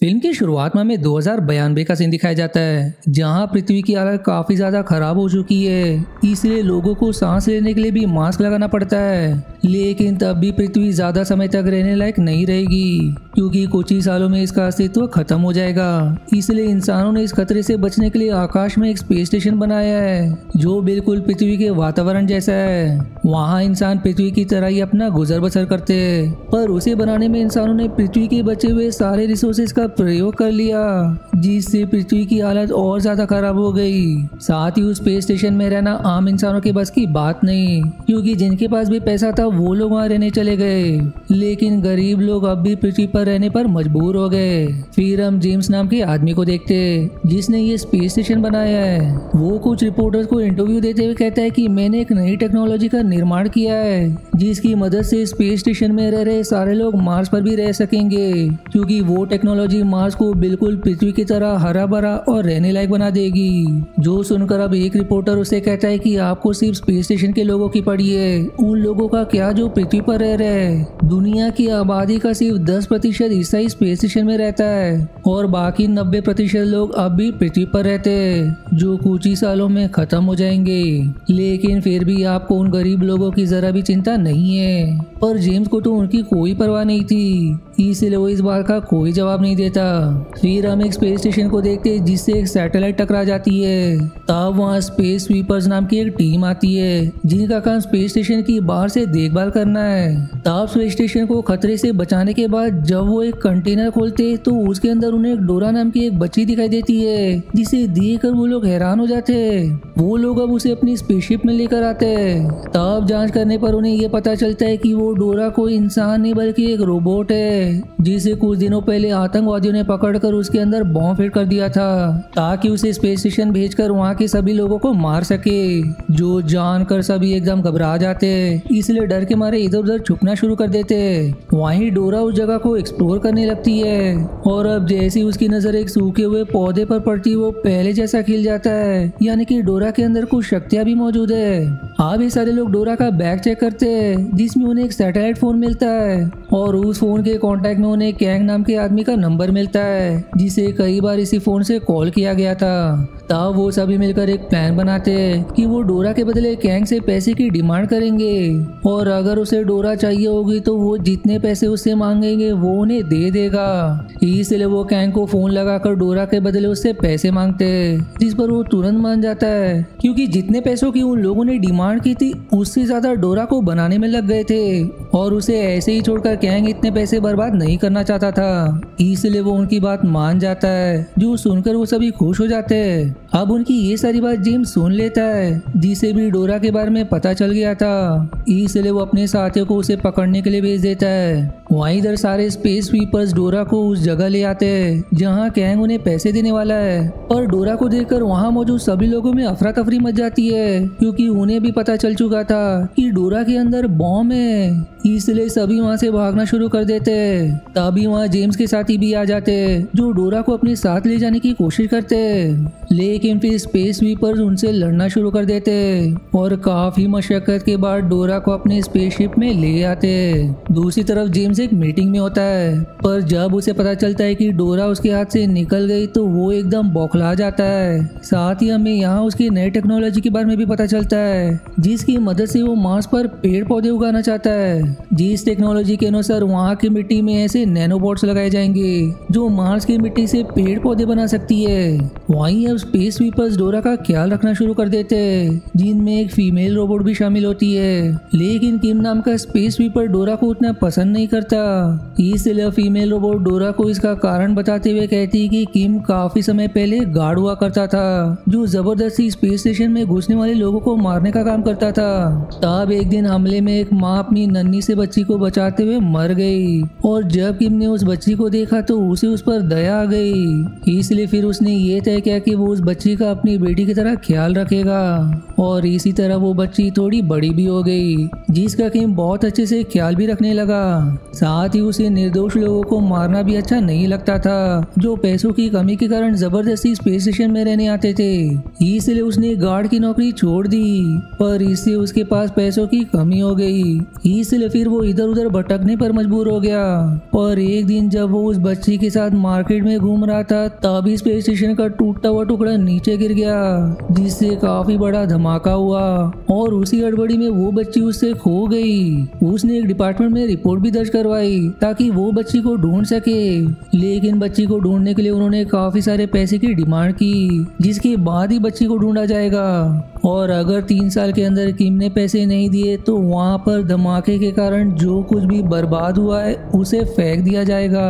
Film की शुरुआत में हमें 2092 का सीन दिखाया जाता है, जहां पृथ्वी की हालत काफ़ी ज़्यादा ख़राब हो चुकी है, इसलिए लोगों को सांस लेने के लिए भी मास्क लगाना पड़ता है। लेकिन तब भी पृथ्वी ज़्यादा समय तक रहने लायक नहीं रहेगी, क्योंकि कुछ ही सालों में इसका अस्तित्व खत्म हो जाएगा। इसलिए इंसानों ने इस खतरे से बचने के लिए आकाश में एक स्पेस स्टेशन बनाया है, जो बिल्कुल पृथ्वी के वातावरण जैसा है। वहाँ इंसान पृथ्वी की तरह ही अपना गुजर बसर करते हैं, पर उसे बनाने में इंसानों ने पृथ्वी के बचे हुए सारे रिसोर्सेज का प्रयोग कर लिया, जिससे पृथ्वी की हालत और ज्यादा खराब हो गई। साथ ही उस स्पेस स्टेशन में रहना आम इंसानों के बस की बात नहीं, क्योंकि जिनके पास भी पैसा था वो लोग वहाँ रहने चले गए, लेकिन गरीब लोग अब भी पृथ्वी पर रहने पर मजबूर हो गए। फिर हम जेम्स नाम के आदमी को देखते, जिसने ये स्पेस स्टेशन बनाया है। वो कुछ रिपोर्टर्स को इंटरव्यू देते हुए कहता है कि मैंने एक नई टेक्नोलॉजी का निर्माण किया है, जिसकी मदद से स्पेस स्टेशन में रह रहे सारे लोग मार्स पर भी रह सकेंगे, क्योंकि वो टेक्नोलॉजी मार्स को बिल्कुल पृथ्वी की तरह हरा भरा और रहने लायक बना देगी। जो सुनकर अब एक रिपोर्टर उसे कहता है कि आपको सिर्फ स्पेस स्टेशन के लोगों की पड़ी है, उन लोगों का क्या जो पृथ्वी पर रह रहे हैं। दुनिया की आबादी का सिर्फ 10% हिस्सा ही स्पेस स्टेशन में रहता है, और बाकी 90% लोग अब भी पृथ्वी पर रहते हैं, जो कुछ ही सालों में खत्म हो जाएंगे। लेकिन फिर भी आपको उन गरीब लोगों की जरा भी चिंता नहीं है। पर जेम्स को तो उनकी कोई परवाह नहीं थी, इसलिए वो इस बात का कोई जवाब नहीं देता। फिर हम एक स्पेस स्टेशन को देखते हैं, जिससे एक सैटेलाइट टकरा जाती है। तब वहाँ स्पेस स्वीपर्स नाम की एक टीम आती है, जिनका काम स्पेस स्टेशन की बाहर से देखभाल करना है। तब स्पेस स्टेशन को खतरे से बचाने के बाद जब वो एक कंटेनर खोलते हैं, तो उसके अंदर उन्हें एक डोरा नाम की एक बच्ची दिखाई देती है, जिसे देख कर वो लोग हैरान हो जाते हैं। वो लोग अब उसे अपनी स्पेसशिप में लेकर आते हैं। तब जाँच करने पर उन्हें ये पता चलता है कि वो डोरा कोई इंसान नहीं बल्कि एक रोबोट है, जिसे कुछ दिनों पहले आतंकवादियों ने पकड़कर उसके अंदर बॉम्ब फिट कर दिया था, ताकि उसे स्पेस स्टेशन भेजकर वहाँ के सभी लोगों को मार सके। जो जानकर सभी एकदम घबरा जाते, इसलिए डर के मारे इधर उधर छुपना शुरू कर देते। वहीं डोरा उस जगह को एक्सप्लोर करने लगती है, और अब जैसी उसकी नजर एक सूखे हुए पौधे पर पड़ती, वो पहले जैसा खिल जाता है, यानी कि डोरा के अंदर कुछ शक्तियाँ भी मौजूद है। अब ये सारे लोग डोरा का बैग चेक करते हैं, जिसमें उन्हें एक सैटेलाइट फोन मिलता है, और उस फोन के कॉन्टैक्ट में उन्हें कैंग नाम के आदमी का नंबर मिलता है, जिसे कई बार इसी फोन से कॉल किया गया था। तब वो सभी मिलकर एक प्लान बनाते हैं कि वो डोरा के बदले कैंग से पैसे की डिमांड करेंगे, और अगर उसे डोरा चाहिए होगी तो वो जितने पैसे उससे मांगेंगे वो उन्हें दे देगा। इसलिए वो कैंग को फोन लगाकर डोरा के बदले उससे पैसे मांगते हैं, जिस पर वो तुरंत मान जाता है, क्योंकि जितने पैसों की उन लोगों ने डिमांड की थी उससे ज्यादा डोरा को बनाने में लग गए थे, और उसे ऐसे ही छोड़कर कैंग इतने पैसे बर्बाद नहीं करना चाहता था। इसलिए वो उनकी बात मान जाता है, जो सुनकर वो सभी खुश हो जाते हैं। अब उनकी ये सारी बात जेम्स सुन लेता है, जिसे भी डोरा के बारे में पता चल गया था, इसलिए वो अपने साथियों को उसे पकड़ने के लिए भेज देता है। वहीं इधर सारे स्पेस स्वीपर्स डोरा को उस जगह ले आते हैं, जहां कैंग उन्हें पैसे देने वाला है, और डोरा को देखकर वहां मौजूद सभी लोगों में अफरा तफरी मच जाती है, क्योंकि उन्हें भी पता चल चुका था कि डोरा के अंदर बॉम्ब है। इसलिए सभी वहां से भागना शुरू कर देते हैं। तभी वहां जेम्स के साथी भी आ जाते हैं, जो डोरा को अपने साथ ले जाने की कोशिश करते हैं, लेकिन फिर स्पेस स्वीपर्स उनसे लड़ना शुरू कर देते हैं, और काफी मशक्कत के बाद डोरा को अपने स्पेसशिप में ले आते हैं। दूसरी तरफ जेम्स एक मीटिंग में होता है, पर जब उसे पता चलता है कि डोरा उसके हाथ से निकल गई तो वो एकदम बौखला जाता है। साथ ही हमें यहाँ उसकी नई टेक्नोलॉजी के बारे में भी पता चलता है, जिसकी मदद से वो मार्स पर पेड़ पौधे उगाना चाहता है। जिस टेक्नोलॉजी के अनुसार वहाँ की मिट्टी में ऐसे नैनोबॉट्स लगाए जाएंगे, जो मार्स की मिट्टी से पेड़ पौधे बना सकती है। वहीं अब स्पेस स्वीपर्स डोरा का ख्याल रखना शुरू कर देते हैं, जिनमें एक फीमेल रोबोट भी शामिल होती है, लेकिन किम नाम का स्पेस स्वीपर डोरा को उतना पसंद नहीं करता। इसलिए फीमेल रोबोट डोरा को इसका कारण बताते हुए कहती है कि किम काफी समय पहले गार्ड हुआ करता था, जो जबरदस्ती स्पेस स्टेशन में घुसने वाले लोगों को मारने का काम करता था। तब एक दिन हमले में एक माँ अपनी नन्ही से बच्ची को बचाते हुए मर गई, और जब किम ने उस बच्ची को देखा तो उसे उस पर दया आ गई। इसलिए फिर उसने ये तय किया कि वो उस बच्ची का अपनी बेटी की तरह ख्याल रखेगा, और इसी तरह वो बच्ची थोड़ी बड़ी भी हो गई, जिसका किम बहुत अच्छे से ख्याल भी रखने लगा। साथ ही उसे निर्दोष लोगों को मारना भी अच्छा नहीं लगता था जो पैसों की कमी के कारण जबरदस्ती स्पेस स्टेशन में रहने आते थे। इसलिए उसने गार्ड की नौकरी छोड़ दी, पर इससे उसके पास पैसों की कमी हो गई। इसलिए फिर वो इधर उधर भटकने पर मजबूर हो गया। और एक दिन जब वो उस बच्ची के साथ मार्केट में घूम रहा था, तभी स्पेस स्टेशन का टूटता हुआ टुकड़ा नीचे गिर गया, जिससे काफी बड़ा धमाका हुआ और उसी गड़बड़ी में वो बच्ची उससे खो गई। उसने एक डिपार्टमेंट में रिपोर्ट भी दर्ज करवाई ताकि वो बच्ची को ढूंढ सके, लेकिन बच्ची को ढूंढने के लिए उन्होंने काफी सारे पैसे की डिमांड की, जिसके बाद ही बच्ची को ढूंढा जाएगा। और अगर 3 साल के अंदर किम ने पैसे नहीं दिए तो वहाँ पर धमाके के कारण जो कुछ भी बर्बाद हुआ है उसे फेंक दिया जाएगा,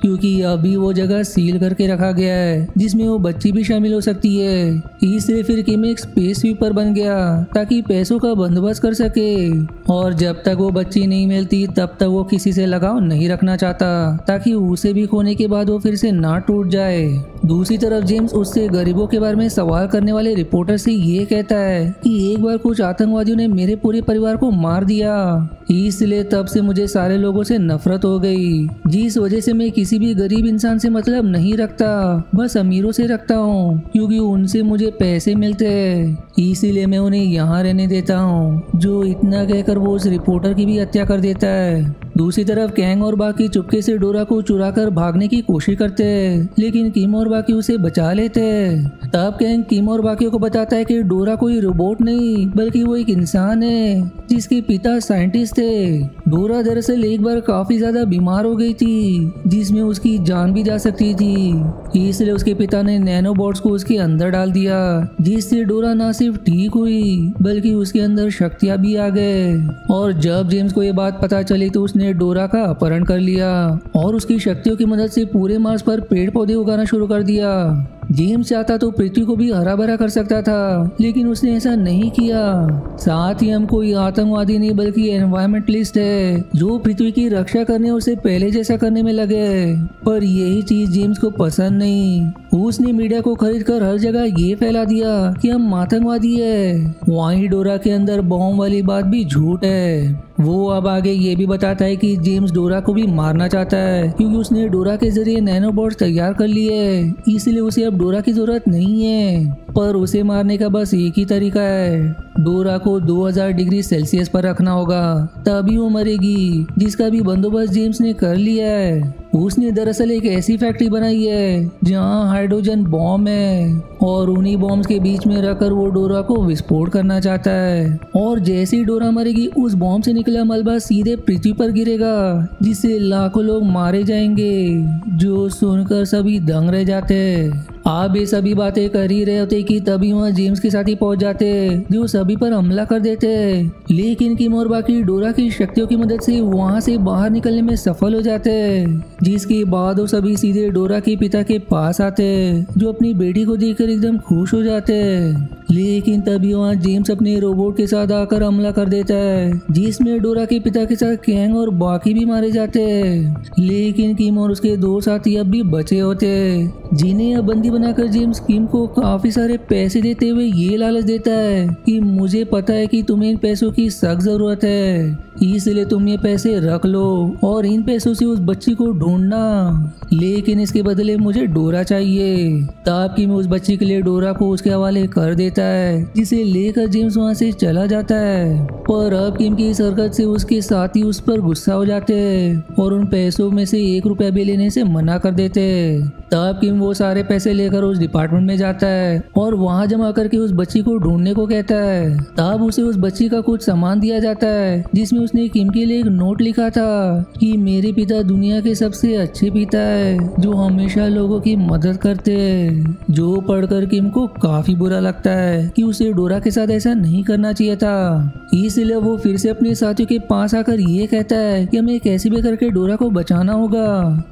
क्योंकि अभी वो जगह सील करके रखा गया है जिसमें वो बच्ची भी शामिल हो सकती है। इसलिए फिर किम एक स्पेस स्वीपर बन गया ताकि पैसों का बंदोबस्त कर सके, और जब तक वो बच्ची नहीं मिलती तब तक वो किसी से लगाव नहीं रखना चाहता ताकि उसे भी खोने के बाद वो फिर से ना टूट जाए। दूसरी तरफ जेम्स उससे गरीबों के बारे में सवाल करने वाले रिपोर्टर से ये कहता है कि एक बार कुछ आतंकवादियों ने मेरे पूरे परिवार को मार दिया, इसलिए तब से मुझे सारे लोगों से नफरत हो गई, जिस वजह से मैं किसी भी गरीब इंसान से मतलब नहीं रखता, बस अमीरों से रखता हूँ क्योंकि उनसे मुझे पैसे मिलते हैं, इसीलिए मैं उन्हें यहाँ रहने देता हूँ। जो इतना कहकर वो उस रिपोर्टर की भी हत्या कर देता है। दूसरी तरफ कैंग और बाकी चुपके से डोरा को चुराकर भागने की कोशिश करते हैं, लेकिन किम और बाकी उसे बचा लेते हैं। तब कैंग किम और बाकियों को बताता है कि डोरा कोई रोबोट नहीं बल्कि वो एक इंसान है जिसके पिता साइंटिस्ट थे। डोरा दरअसल एक बार काफी ज्यादा बीमार हो गई थी जिसमें उसकी जान भी जा सकती थी, इसलिए उसके पिता ने नैनोबॉट्स को उसके अंदर डाल दिया, जिससे डोरा न सिर्फ ठीक हुई बल्कि उसके अंदर शक्तियाँ भी आ गए। और जब जेम्स को ये बात पता चली तो उसने डोरा का अपहरण कर लिया और उसकी शक्तियों की मदद से पूरे मार्स पर पेड़ पौधे उगाना शुरू कर दिया। जेम्स चाहता तो पृथ्वी को भी हरा भरा कर सकता था, लेकिन उसने ऐसा नहीं किया। साथ ही हम कोई आतंकवादी नहीं बल्कि एनवायरमेंटलिस्ट है जो पृथ्वी की रक्षा करने और उससे पहले जैसा करने में लगे, पर यही चीज जेम्स को पसंद नहीं। उसने मीडिया को खरीद कर हर जगह ये फैला दिया कि हम आतंकवादी है। वहीं डोरा के अंदर बॉम्ब वाली बात भी झूठ है। वो अब आगे ये भी बताता है कि जेम्स डोरा को भी मारना चाहता है क्योंकि उसने डोरा के जरिए नैनोबॉट्स तैयार कर लिए, इसीलिए उसे अब डोरा की जरूरत नहीं है। पर उसे मारने का बस एक ही तरीका है, डोरा को 2000 डिग्री सेल्सियस पर रखना होगा, तभी वो मरेगी, जिसका भी बंदोबस्त जेम्स ने कर लिया है। उसने दरअसल एक ऐसी फैक्ट्री बनाई है जहाँ हाइड्रोजन बॉम्ब है और उन्हीं बॉम्ब्स के बीच में रखकर वो डोरा को विस्फोट करना चाहता है। और जैसे ही डोरा मरेगी उस बॉम्ब से निकला मलबा सीधे पृथ्वी पर गिरेगा, जिससे लाखों लोग मारे जाएंगे, जो सुनकर सभी दंग रह जाते हैं। आप ये सभी बातें कर ही रहे होते कि तभी वहाँ जेम्स के साथ ही पहुँच जाते जो सभी पर हमला कर देते, लेकिन किम और बाकी डोरा की शक्तियों की मदद से वहाँ से बाहर निकलने में सफल हो जाते, जिसके बाद वो सभी सीधे डोरा के पिता के पास आते जो अपनी बेटी को देखकर एकदम खुश हो जाते। लेकिन तभी वहाँ जेम्स अपने रोबोट के साथ आकर हमला कर देता है, जिसमें डोरा के पिता के साथ कैंग और बाकी भी मारे जाते, लेकिन किम और उसके 2 साथी अब भी बचे होते, जिन्हें अब बंदी बनाकर जेम्स किम को काफी सारे पैसे देते हुए ये लालच देता है कि मुझे पता है कि तुम्हें इन पैसों की सख्त जरूरत है, इसलिए तुम ये पैसे रख लो और इन पैसों से उस बच्ची को ढूंढना, लेकिन इसके बदले मुझे डोरा चाहिए। तब किम उस बच्ची के लिए डोरा को उसके हवाले कर देता है, जिसे लेकर जेम्स वहाँ से चला जाता है। पर अब किम की इस हरकत से उसके साथी उस पर गुस्सा हो जाते हैं और उन पैसों में से 1 रुपया भी लेने से मना कर देते हैं। तब किम वो सारे पैसे लेकर उस डिपार्टमेंट में जाता है और वहाँ जमा करके उस बच्ची को ढूंढने को कहता है। तब उसे उस बच्ची का कुछ सामान दिया जाता है, जिसमें उसने किम के लिए एक नोट लिखा था कि मेरे पिता दुनिया के सबसे अच्छे पिता है जो हमेशा लोगों की मदद करते हैं, जो पढ़कर किम को काफी बुरा लगता है कि उसे डोरा के साथ ऐसा नहीं करना चाहिए था। इसलिए वो फिर से अपने साथियों के पास आकर ये कहता है कि हमें कैसे भी करके डोरा को बचाना होगा,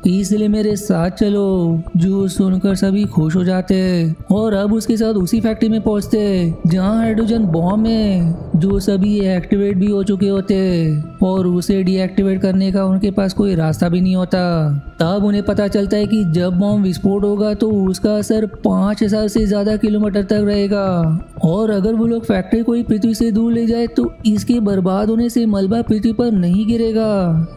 इसलिए मेरे साथ चलो, जो सुनकर सभी खुश हो जाते और अब उसके साथ उसी फैक्ट्री में पहुंचते जहां हाइड्रोजन बॉम्ब है जो सभी एक्टिवेट भी हो चुके होते और उसे डीएक्टिवेट करने का उनके पास कोई रास्ता भी नहीं होता। तब उन्हें पता चलता है कि जब बॉम्ब विस्फोट होगा तो उसका असर 5000 से ज्यादा किलोमीटर तक रहेगा और अगर वो लोग फैक्ट्री को ही पृथ्वी से दूर ले जाए तो इसके बर्बाद होने से मलबा पृथ्वी पर नहीं गिरेगा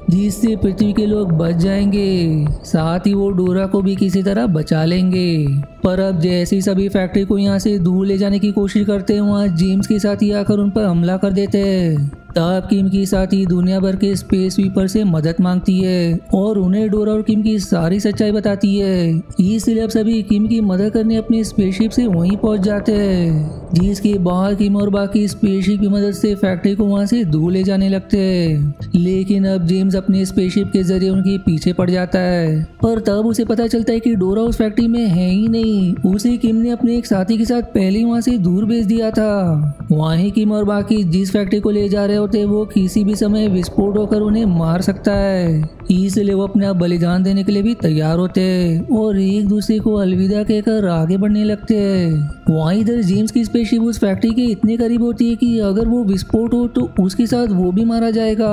जिससे पृथ्वी के लोग बच जाएंगे, साथ ही वो डोरा को भी किसी तरह बचा लेंगे। पर अब जैसे ही सभी फैक्ट्री को यहाँ से दूर ले जाने की कोशिश करते हैं वहाँ जेम्स के साथ ही आकर उन पर हमला कर देते हैं। तब किम की साथ ही दुनिया भर के स्पेस स्वीपर से मदद मांगती है और उन्हें डोरा और किम की सारी सच्चाई बताती है, इसलिए अब सभी किम की मदद करने अपने स्पेसशिप से वहीं पहुंच जाते हैं जिसके बाद किम और बाकी स्पेसशिप की मदद से फैक्ट्री को वहां से दूर ले जाने लगते हैं। लेकिन अब जेम्स अपने स्पेसशिप के जरिए उनके पीछे पड़ जाता है पर तब उसे पता चलता है कि डोरा उस फैक्ट्री में है ही नहीं, उसे किम ने अपने एक साथी के साथ पहले ही वहां से दूर भेज दिया था। वहीं किम और बाकी जिस फैक्ट्री को ले जा रहे होते वो किसी भी समय विस्फोट होकर उन्हें मार सकता है, इसलिए वो अपना बलिदान देने के लिए भी तैयार होते हैं और एक दूसरे को अलविदा कहकर आगे बढ़ने लगते हैं। वहीं इधर जेम्स की स्पेसशिप उस फैक्ट्री के इतने करीब होती है कि अगर वो विस्फोट हो तो उसके साथ वो भी मारा जाएगा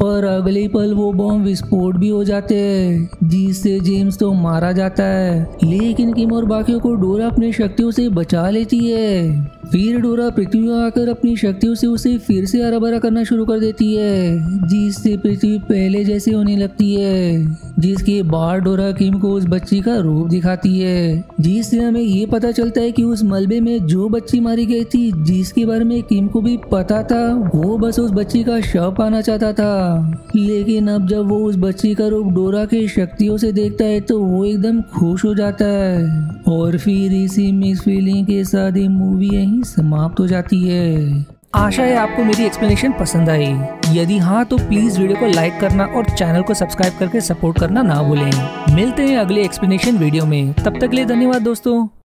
पर अगले पल वो बॉम्ब विस्फोट भी हो जाते हैं जिससे जेम्स तो मारा जाता है लेकिन किम और बाकियों को डोरा अपनी शक्तियों से बचा लेती है। फिर डोरा पृथ्वी आकर अपनी शक्तियों से उसे फिर से हरा भरा करना शुरू कर देती है जिससे पृथ्वी पहले जैसे होने लगती है, जिसके बाद डोरा किम को उस बच्ची का रूप दिखाती है जिससे हमें ये पता चलता है कि उस मलबे में जो बच्ची मारी गई थी जिसके बारे में किम को भी पता था वो बस उस बच्ची का शव पाना चाहता था। लेकिन अब जब वो उस बच्ची का रूप डोरा के शक्तियों से देखता है तो वो एकदम खुश हो जाता है और फिर इसी मिक्स फीलिंग के साथ ये मूवी यहीं समाप्त हो जाती है। आशा है आपको मेरी एक्सप्लेनेशन पसंद आई, यदि हाँ तो प्लीज वीडियो को लाइक करना और चैनल को सब्सक्राइब करके सपोर्ट करना ना भूलें। मिलते हैं अगले एक्सप्लेनेशन वीडियो में, तब तक के लिए धन्यवाद दोस्तों।